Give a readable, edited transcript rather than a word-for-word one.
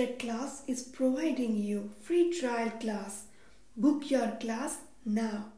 Abstract class is providing you free trial class. Book your class now.